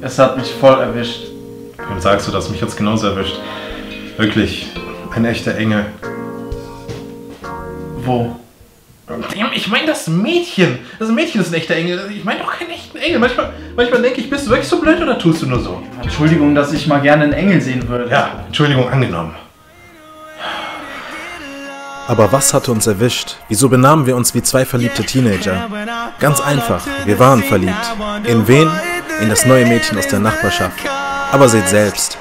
Es hat mich voll erwischt. Und sagst du, dass mich jetzt genauso erwischt? Wirklich, ein echter Engel. Wo? Ich meine das Mädchen. Das Mädchen ist ein echter Engel. Ich meine doch keinen echten Engel. Manchmal denke ich, bist du wirklich so blöd oder tust du nur so? Entschuldigung, dass ich mal gerne einen Engel sehen würde. Ja, Entschuldigung angenommen. Aber was hatte uns erwischt? Wieso benahmen wir uns wie zwei verliebte Teenager? Ganz einfach, wir waren verliebt. In wen? In das neue Mädchen aus der Nachbarschaft. Aber seht selbst.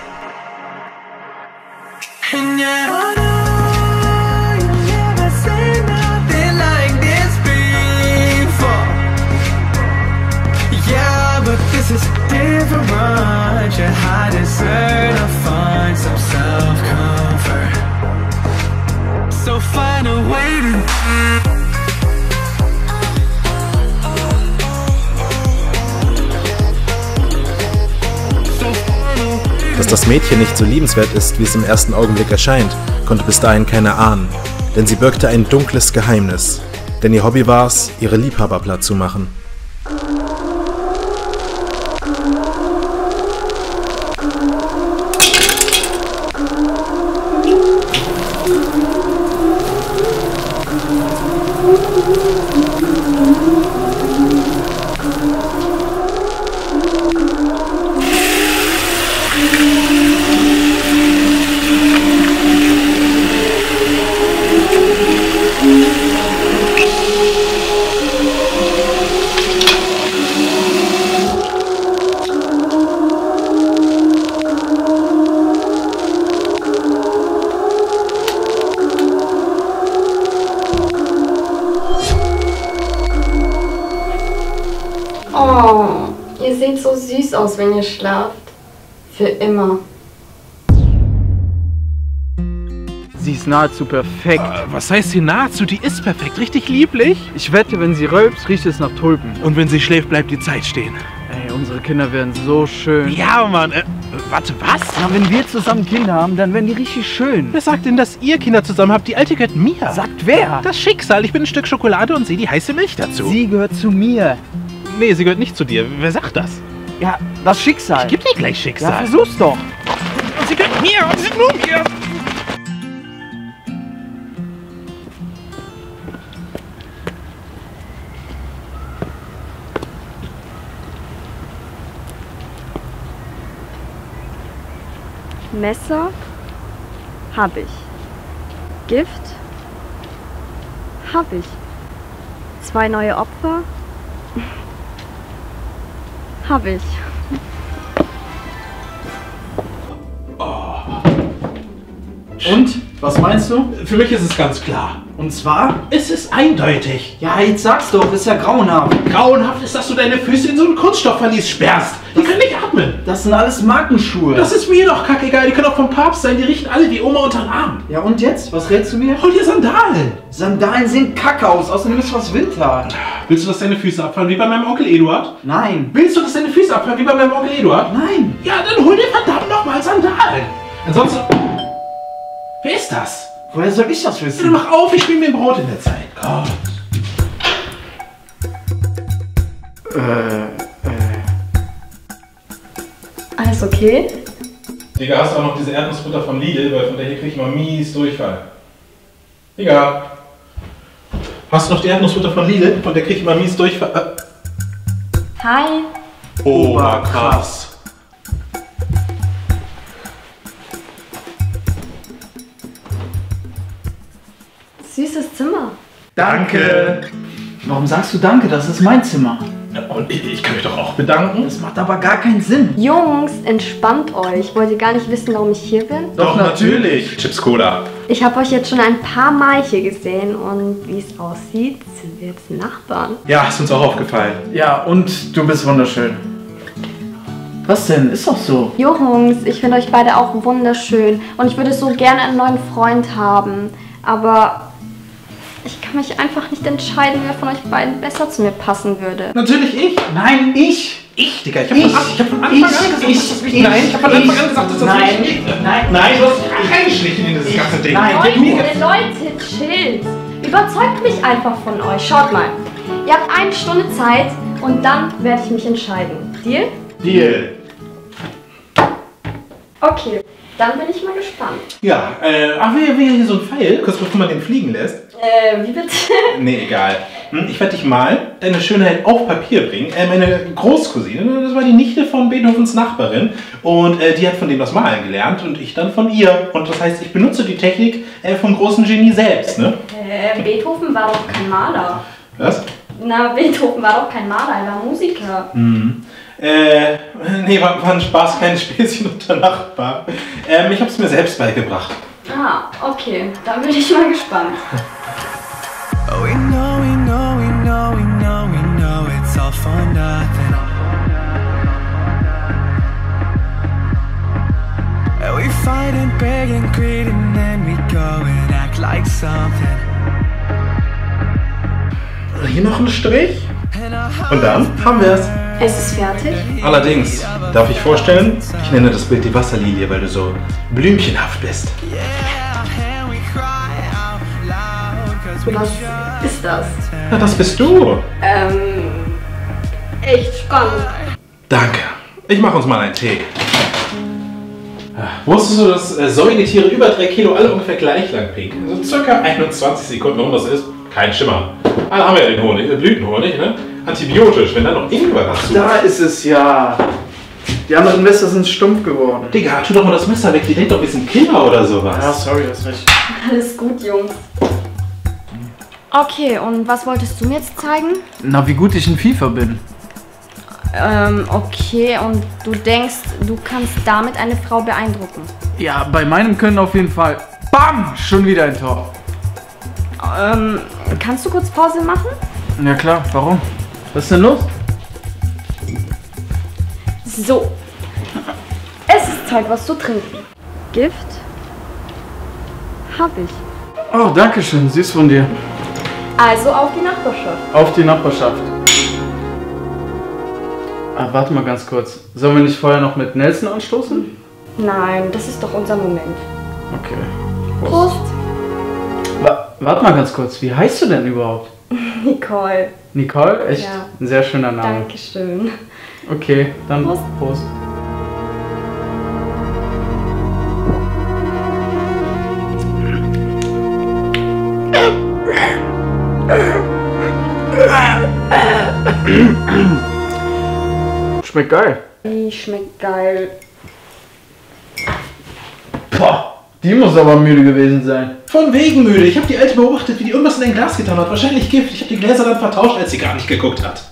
Dass das Mädchen nicht so liebenswert ist, wie es im ersten Augenblick erscheint, konnte bis dahin keiner ahnen, denn sie birgte ein dunkles Geheimnis. Denn ihr Hobby war es, ihre Liebhaber platt zu machen. Ihr seht so süß aus, wenn ihr schlaft. Für immer. Sie ist nahezu perfekt. Was heißt sie nahezu? Die ist perfekt, richtig lieblich. Ich wette, wenn sie rülpst, riecht es nach Tulpen. Und wenn sie schläft, bleibt die Zeit stehen. Ey, unsere Kinder werden so schön. Ja, Mann. Warte, was? Na, wenn wir zusammen Kinder haben, dann werden die richtig schön. Wer sagt denn, dass ihr Kinder zusammen habt? Die Alte gehört mir. Sagt wer? Das Schicksal. Ich bin ein Stück Schokolade und sehe die heiße Milch dazu. Sie gehört zu mir. Nee, sie gehört nicht zu dir. Wer sagt das? Ja, das Schicksal. Ich geb dir gleich Schicksal. Ja, versuch's doch. Und sie gehört mir und sie sind nur mir. Messer hab ich. Gift hab ich. 2 neue Opfer. Hab ich. Oh. Und? Was meinst du? Für mich ist es ganz klar. Und zwar ist es eindeutig. Ja, jetzt sag's doch, ist ja grauenhaft. Grauenhaft ist, dass du deine Füße in so einen Kunststoffverlies sperrst. Die können nicht atmen. Das sind alles Markenschuhe. Das ist mir doch kackegal. Die können auch vom Papst sein. Die riechen alle die Oma unter den Arm. Ja und jetzt? Was rätst du mir? Hol dir Sandalen. Sandalen sehen kacke aus. Außerdem ist was Winter. Willst du, dass deine Füße abfallen wie bei meinem Onkel Eduard? Nein. Willst du, dass deine Füße abfallen wie bei meinem Onkel Eduard? Nein. Ja, dann hol dir verdammt nochmal Sandalen. Ansonsten... Wer ist das? Woher soll ich das wissen? Ja, mach auf, ich bin mir ein Brot in der Zeit. Gott. Alles okay? Digga, hast du auch noch diese Erdnussbutter von Lidl, weil von der hier krieg ich mal mies Durchfall. Digga. Hast du noch die Erdnussbutter von Lidl, von der krieg ich mal mies Durchfall? Hi. Oh, krass. Süßes Zimmer. Danke! Warum sagst du danke? Das ist mein Zimmer. Und ich kann mich doch auch bedanken. Das macht aber gar keinen Sinn. Jungs, entspannt euch. Wollt ihr gar nicht wissen, warum ich hier bin? Doch, natürlich. Chips Cola. Ich habe euch jetzt schon ein paar Mal hier gesehen und wie es aussieht, sind wir jetzt Nachbarn. Ja, ist uns auch aufgefallen. Ja, und du bist wunderschön. Was denn? Ist doch so. Jungs, ich finde euch beide auch wunderschön und ich würde so gerne einen neuen Freund haben. Aber... ich kann mich einfach nicht entscheiden, wer von euch beiden besser zu mir passen würde. Natürlich ich. Nein, ich. Ich, Digga, ich hab von Anfang an gesagt, dass das nicht geht. Nein, du hast dich eingeschlichen in dieses ganze Ding. Leute, chillt. Überzeugt mich einfach von euch. Schaut mal. Ihr habt 1 Stunde Zeit und dann werde ich mich entscheiden. Deal? Deal. Okay, dann bin ich mal gespannt. Ja, ach, wir hier so ein Pfeil, kurz bevor man den fliegen lässt. Wie bitte? Nee, egal. Ich werde dich mal deine Schönheit auf Papier bringen. Meine Großcousine, das war die Nichte von Beethovens Nachbarin. Und die hat von dem das Malen gelernt und ich dann von ihr. Und das heißt, ich benutze die Technik vom großen Genie selbst, ne? Beethoven war doch kein Maler. Was? Na, Beethoven war doch kein Maler, er war Musiker. Mhm. Nee, war ein Spaß, kein Späßchen unter Nachbar. Ich habe es mir selbst beigebracht. Ah, okay. Dann bin ich mal gespannt. Oh, we know it's all for nothing. And we fight and beg and greed and then we go and act like something. Hier noch ein Strich. Und dann haben wir es. Es ist fertig. Allerdings, darf ich vorstellen, ich nenne das Bild die Wasserlilie, weil du so blümchenhaft bist. Was ist das? Na, das bist du. Echt spannend. Danke. Ich mache uns mal einen Tee. Wusstest du, dass Säugetiere über 3 Kilo alle ungefähr gleich lang pinkeln? So circa 21 Sekunden rum, das ist kein Schimmer. Alle haben ja den Honig, Blütenhonig, ne? Antibiotisch, wenn da noch Ingwer dazu. Da ist es ja. Die anderen Messer sind stumpf geworden. Digga, tu doch mal das Messer weg, die denkt doch, wir sind Kinder oder sowas. Ja, sorry, das ist recht. Alles gut, Jungs. Okay, und was wolltest du mir jetzt zeigen? Na, wie gut ich in FIFA bin. Okay, und du denkst, du kannst damit eine Frau beeindrucken? Ja, bei meinem Können auf jeden Fall. Bam! Schon wieder ein Tor. Kannst du kurz Pause machen? Ja klar, warum? Was ist denn los? So. Es ist Zeit, was zu trinken. Gift? Hab ich. Oh, danke schön, süß von dir. Also auf die Nachbarschaft. Auf die Nachbarschaft. Ah, warte mal ganz kurz. Sollen wir nicht vorher noch mit Nelson anstoßen? Nein, das ist doch unser Moment. Okay. Prost. Warte mal ganz kurz, wie heißt du denn überhaupt? Nicole. Nicole? Echt? Ja. Ein sehr schöner Name. Dankeschön. Okay, dann Prost. Prost. Schmeckt geil. Die schmeckt geil. Boah, die muss aber müde gewesen sein. Von wegen müde. Ich habe die Alte beobachtet, wie die irgendwas in ein Glas getan hat. Wahrscheinlich Gift. Ich habe die Gläser dann vertauscht, als sie gar nicht geguckt hat.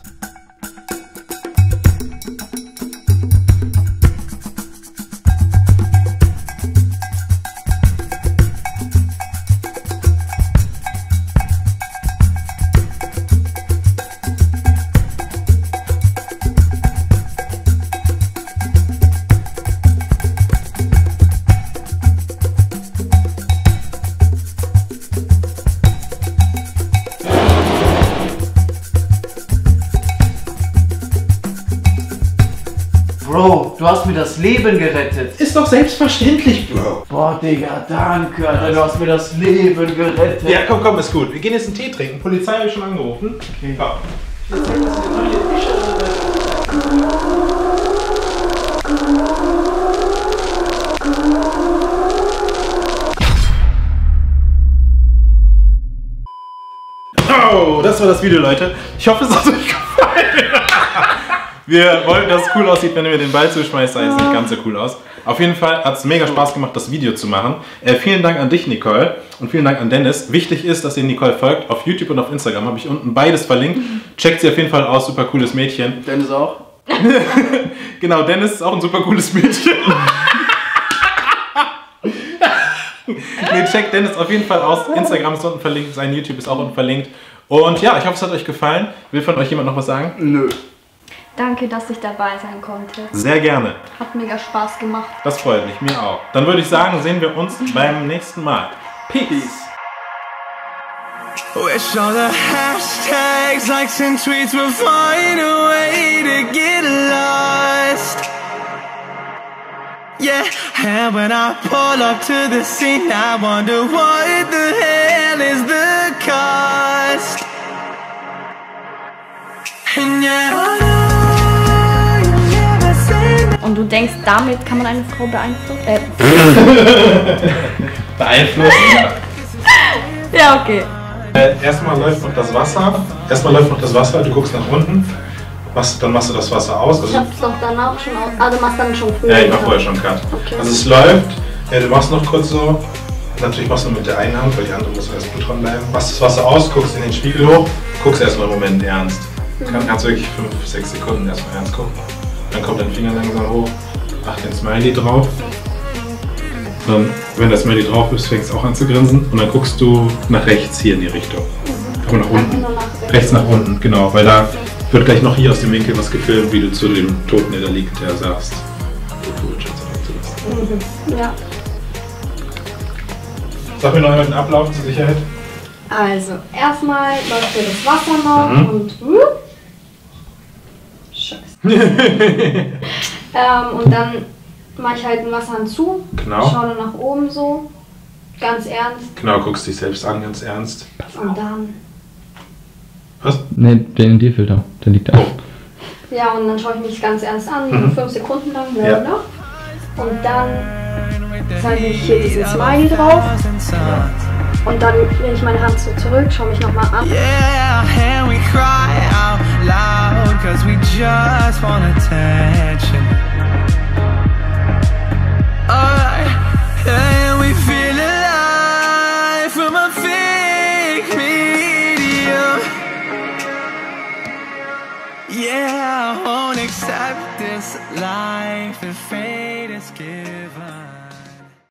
Bro, du hast mir das Leben gerettet. Ist doch selbstverständlich, Bro. Boah, Digga, danke, Alter, du hast mir das Leben gerettet. Ja, komm, komm, ist gut. Wir gehen jetzt einen Tee trinken. Polizei habe ich schon angerufen. Okay. Komm. Oh, das war das Video, Leute. Ich hoffe, es hat euch gefallen. Wir wollten, dass es cool aussieht, wenn ihr mir den Ball zuschmeißt, sah jetzt nicht ganz so cool aus. Auf jeden Fall hat es mega Spaß gemacht, das Video zu machen. Vielen Dank an dich, Nicole, und vielen Dank an Dennis. Wichtig ist, dass ihr Nicole folgt, auf YouTube und auf Instagram, habe ich unten beides verlinkt. Checkt sie auf jeden Fall aus, super cooles Mädchen. Dennis auch? Genau, Dennis ist auch ein super cooles Mädchen. Nee, checkt Dennis auf jeden Fall aus, Instagram ist unten verlinkt, sein YouTube ist auch unten verlinkt. Und ja, ich hoffe, es hat euch gefallen. Will von euch jemand noch was sagen? Nö. Danke, dass ich dabei sein konnte. Sehr gerne. Hat mega Spaß gemacht. Das freut mich, mir auch. Dann würde ich sagen, sehen wir uns beim nächsten Mal. Peace. Wish all the hashtags, likes and tweets would find a way to get lost. Yeah, and when I pull up to the scene, I wonder what the hell is the cost. And yeah, I know you'll never see me. Und du denkst, damit kann man eine Frau beeinflussen? Beeinflussen? Ja, okay. Erstmal läuft noch das Wasser. Du guckst nach unten, dann machst du das Wasser aus. Also ich hab's doch danach schon aus. Also machst dann schon früher. Ja, ich mach vorher schon Cut. Okay. Also es läuft, ja, du machst noch kurz so. Natürlich machst du mit der einen Hand, weil die andere muss erst gut dran bleiben. Machst das Wasser aus, guckst in den Spiegel hoch, guckst erstmal im Moment ernst. Dann kannst du wirklich 5-6 Sekunden erstmal ernst gucken. Dann kommt dein Finger langsam hoch, mach den Smiley drauf. Dann, wenn das Smiley drauf ist, fängst du auch an zu grinsen und dann guckst du nach rechts hier in die Richtung. Aber nach unten. Rechts nach unten, genau. Weil da wird gleich noch hier aus dem Winkel was gefilmt, wie du zu dem Toten, der da liegt, der sagst, ja. Sag mir noch einmal den Ablauf zur Sicherheit. Also, erstmal läuft hier das Wasser noch und Scheiße. Und dann mache ich halt den Wasserhahn zu, schaue dann nach oben so, ganz ernst. Genau, guckst dich selbst an, ganz ernst. Und dann... Was? Ne, den ND-Filter, der liegt da. Oh. Ja, und dann schaue ich mich ganz ernst an, 5 Sekunden lang, und dann zeige ich hier diesen Smiley drauf. Ja. Und dann nehme ich meine Hand so zurück, schaue mich nochmal an. Yeah, and we cry out loud, 'cause we just want attention. Alright, and we feel alive from a fake medium. Yeah, I won't accept this life, the fate is given.